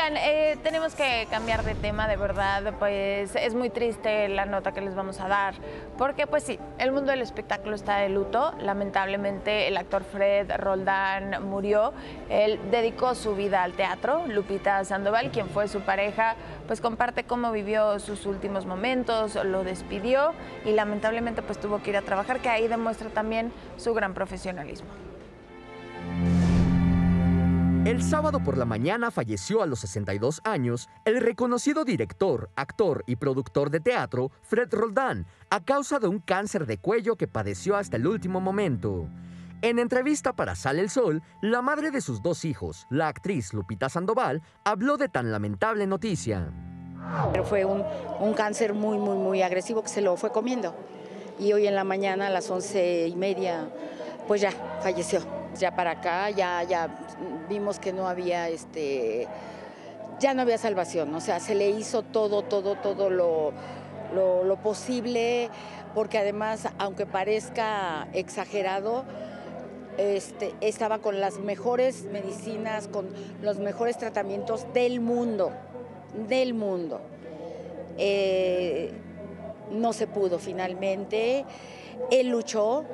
Oigan, tenemos que cambiar de tema, de verdad, pues es muy triste la nota que les vamos a dar, porque pues sí, el mundo del espectáculo está de luto, lamentablemente el actor Fred Roldán murió, él dedicó su vida al teatro. Lupita Sandoval, quien fue su pareja, pues comparte cómo vivió sus últimos momentos, lo despidió y lamentablemente pues tuvo que ir a trabajar, que ahí demuestra también su gran profesionalismo. El sábado por la mañana falleció a los 62 años el reconocido director, actor y productor de teatro Fred Roldán a causa de un cáncer de cuello que padeció hasta el último momento. En entrevista para Sale el Sol, la madre de sus dos hijos, la actriz Lupita Sandoval, habló de tan lamentable noticia. Pero fue un cáncer muy agresivo que se lo fue comiendo. Y hoy en la mañana a las 11:30, pues ya falleció. Ya para acá, ya vimos que no había, ya no había salvación. O sea, se le hizo todo lo posible, porque además, aunque parezca exagerado, estaba con las mejores medicinas, con los mejores tratamientos del mundo, no se pudo finalmente. Él luchó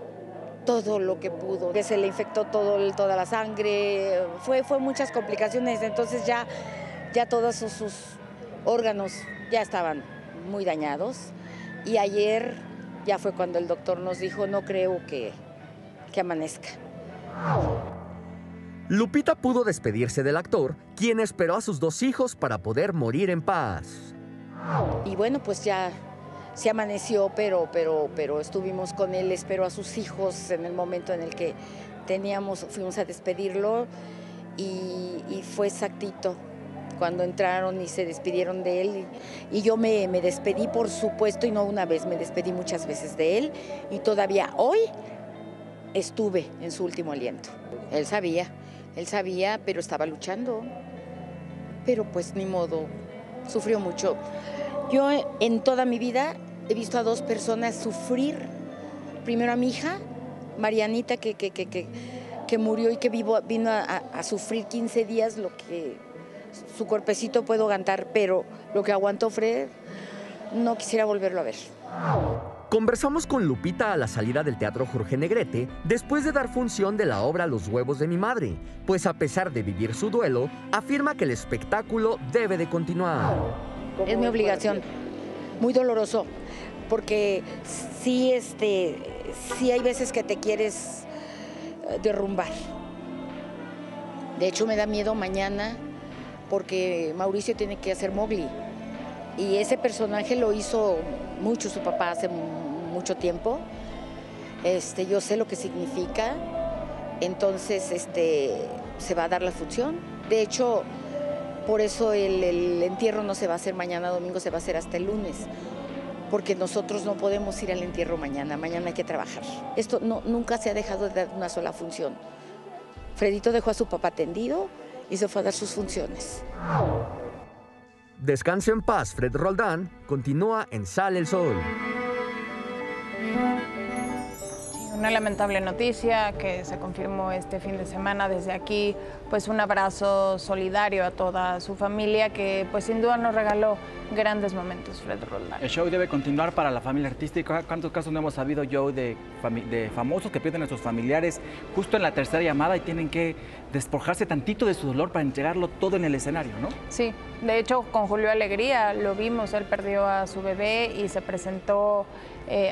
todo lo que pudo, que se le infectó toda la sangre, fue muchas complicaciones, entonces ya todos sus órganos ya estaban muy dañados, y ayer ya fue cuando el doctor nos dijo: no creo que amanezca. Lupita pudo despedirse del actor, quien esperó a sus dos hijos para poder morir en paz. Y bueno, pues ya se amaneció, pero estuvimos con él, esperó a sus hijos en el momento en el que fuimos a despedirlo, y fue exactito cuando entraron y se despidieron de él. Y yo me despedí, por supuesto, y no una vez, me despedí muchas veces de él, y todavía hoy estuve en su último aliento. Él sabía, pero estaba luchando, pero pues ni modo, sufrió mucho. Yo en toda mi vida he visto a dos personas sufrir. Primero a mi hija, Marianita, que murió y que vino a sufrir 15 días lo que su cuerpecito puede aguantar, pero lo que aguantó Fred, no quisiera volverlo a ver. Conversamos con Lupita a la salida del Teatro Jorge Negrete después de dar función de la obra Los Huevos de mi Madre, pues a pesar de vivir su duelo, afirma que el espectáculo debe de continuar. Es mi obligación, muy doloroso, porque sí hay veces que te quieres derrumbar. De hecho, me da miedo mañana porque Mauricio tiene que hacer Mowgli, y ese personaje lo hizo mucho su papá hace mucho tiempo. Yo sé lo que significa, entonces se va a dar la función. De hecho, por eso el entierro no se va a hacer mañana domingo, se va a hacer hasta el lunes, porque nosotros no podemos ir al entierro mañana hay que trabajar. Esto nunca se ha dejado de dar una sola función. Fredito dejó a su papá tendido y se fue a dar sus funciones. Descanse en paz, Fred Roldán. Continúa en Sale el Sol. Una lamentable noticia que se confirmó este fin de semana. Desde aquí, pues un abrazo solidario a toda su familia, que pues sin duda nos regaló grandes momentos, Fred Roldán. El show debe continuar para la familia artística. ¿Cuántos casos no hemos sabido, Joe, de famosos que pierden a sus familiares justo en la tercera llamada y tienen que despojarse tantito de su dolor para entregarlo todo en el escenario, ¿no? Sí, de hecho con Julio Alegría lo vimos, él perdió a su bebé y se presentó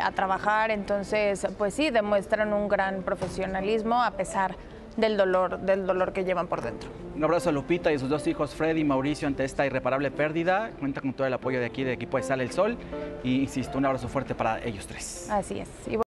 a trabajar, entonces pues sí, demuestran un gran profesionalismo a pesar del dolor que llevan por dentro. Un abrazo a Lupita y sus dos hijos, Fred y Mauricio, ante esta irreparable pérdida. Cuenta con todo el apoyo de aquí, de equipo de Sale el Sol, y insisto, un abrazo fuerte para ellos tres. Así es. Y